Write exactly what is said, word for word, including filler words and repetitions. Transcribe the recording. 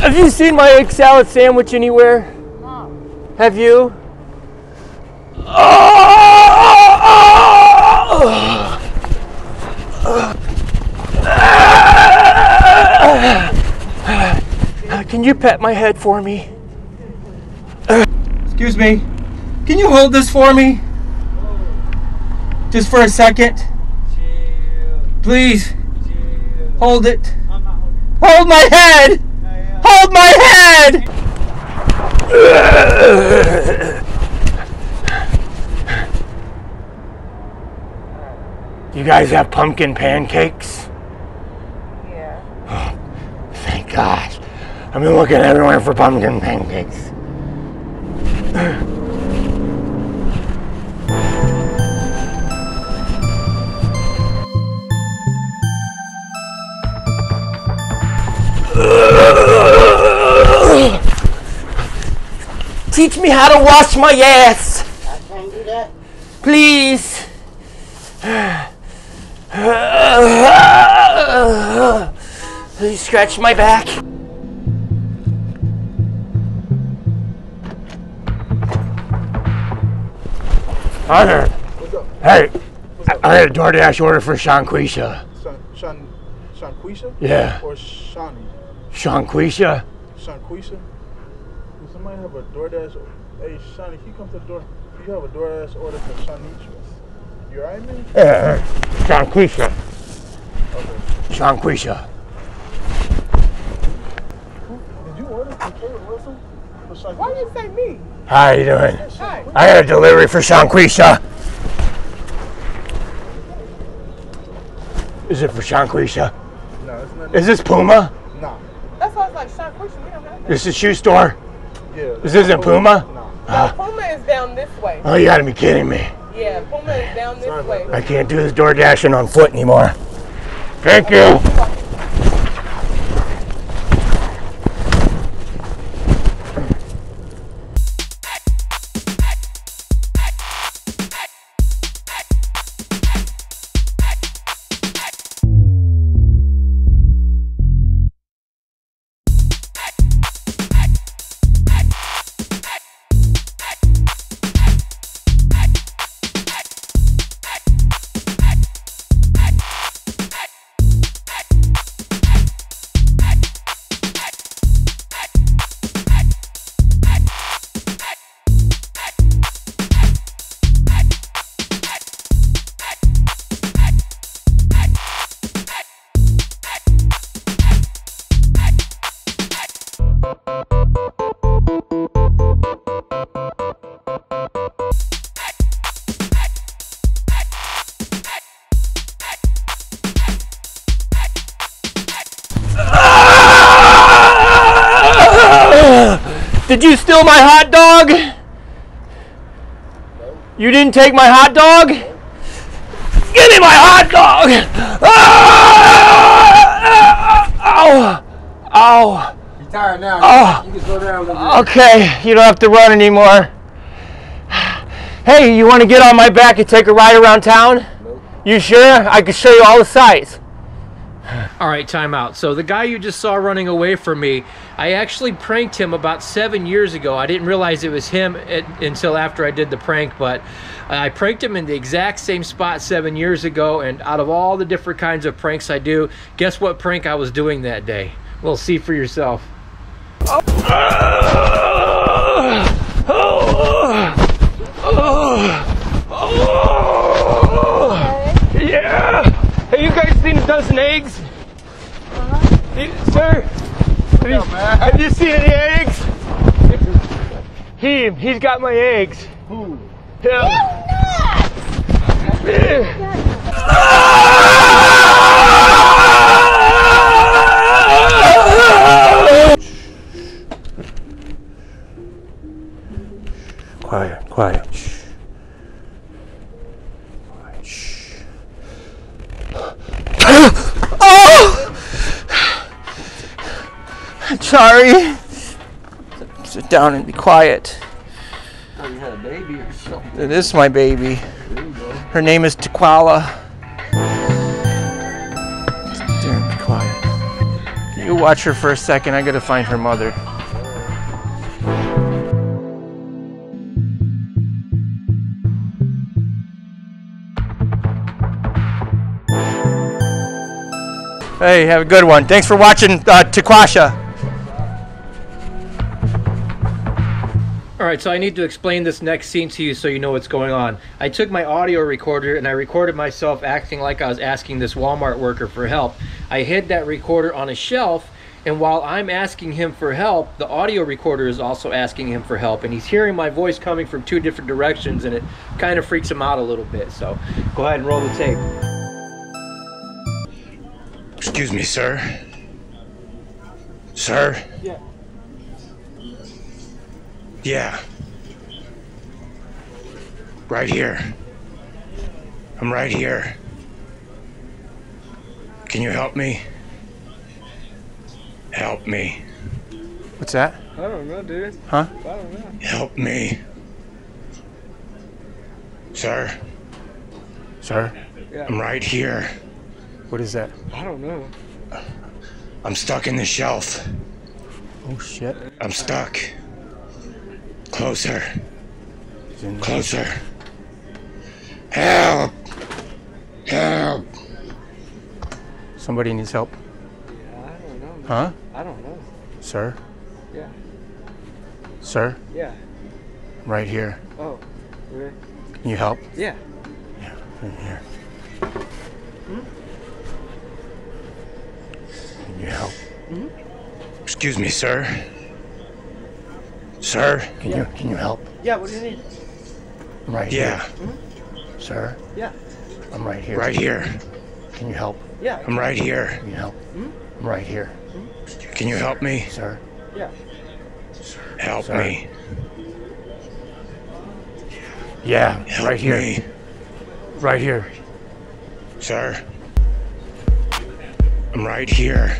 Have you seen my egg salad sandwich anywhere? No. Have you? Can you pet my head for me? Excuse me. Can you hold this for me? Just for a second. Please. Hold it. Hold my head! Hold my head! You guys have pumpkin pancakes? Yeah. Oh, thank God. I've been looking everywhere for pumpkin pancakes. Teach me how to wash my ass. I can't do that. Please. Please scratch my back. I heard. What's up? Hey, what's up? I heard a DoorDash order for Shanquisha. Shan, Shanquisha? Yeah. Or Shani? Shanquisha? Shanquisha? Does somebody have a DoorDash? Hey, Shani, if you come to the door, if you have a DoorDash order for Shanquisha, you alright, man? Yeah, Shanquisha. Okay. Shanquisha. Did you order for Taylor Wilson? For Shanquisha? Why did you say me? How are you doing? Hi. I got a delivery for Shanquisha. Is it for Shanquisha? No, it's not. Is this Puma? No. That's why I was like, Shanquisha, we don't have that. This is a shoe store? Yeah. This isn't Puma? Puma? No. Uh, no. Puma is down this way. Oh, you gotta be kidding me. Yeah, Puma is down this Sorry, way. I can't do this door dashing on foot anymore. Thank you. Okay. Did you steal my hot dog? No. You didn't take my hot dog? No. Give me my hot dog! Ah! Ow! Ow! You're tired now. Oh. You can slow down a little bit. Okay, you don't have to run anymore. Hey, you want to get on my back and take a ride around town? No. You sure? I can show you all the sights. All right, time out. So the guy you just saw running away from me, I actually pranked him about seven years ago. I didn't realize it was him at, until after I did the prank, but I pranked him in the exact same spot seven years ago, and out of all the different kinds of pranks I do, guess what prank I was doing that day? Well, see for yourself. Oh. Oh. Oh. Oh. Oh. Okay. Yeah! Have you guys seen a dozen eggs? Uh-huh. Sir, have you, have you seen any eggs? He, he's got my eggs. Who? Him. Not! Quiet, quiet. Sorry. Sit down and be quiet. I thought you had a baby or something. It is my baby. There you go. Her name is Tequala. Damn, be quiet. You watch her for a second. I gotta find her mother. Hey, have a good one. Thanks for watching uh, Tequasha. All right, so I need to explain this next scene to you so you know what's going on. I took my audio recorder and I recorded myself acting like I was asking this Walmart worker for help. I hid that recorder on a shelf, and while I'm asking him for help, the audio recorder is also asking him for help, and he's hearing my voice coming from two different directions, and it kind of freaks him out a little bit. So go ahead and roll the tape. Excuse me, sir. Sir? Yeah. Yeah. Right here. I'm right here. Can you help me? Help me. What's that? I don't know, dude. Huh? I don't know. Help me. Sir? Sir? Yeah. I'm right here. What is that? I don't know. I'm stuck in the shelf. Oh, shit. I'm stuck. Closer. Closer. Help! Help! Somebody needs help. Yeah, I don't know. Man. Huh? I don't know. Sir? Yeah. Sir? Yeah. I'm right here. Oh. Okay. Can you help? Yeah. Yeah, right here. Hmm? Can you help? Mm-hmm. Excuse me, sir. Sir, can yeah. you can you help? Yeah, what do you need? I'm right yeah. here. Mm-hmm. Sir? Yeah. I'm right here. Right here. Can you help? Yeah. I'm right here. Can you help? Mm-hmm. I'm right here. Mm-hmm. Can you help me? Sir? Yeah. Help Sir. me. Yeah, help right here. Me. Right here. Sir? I'm right here.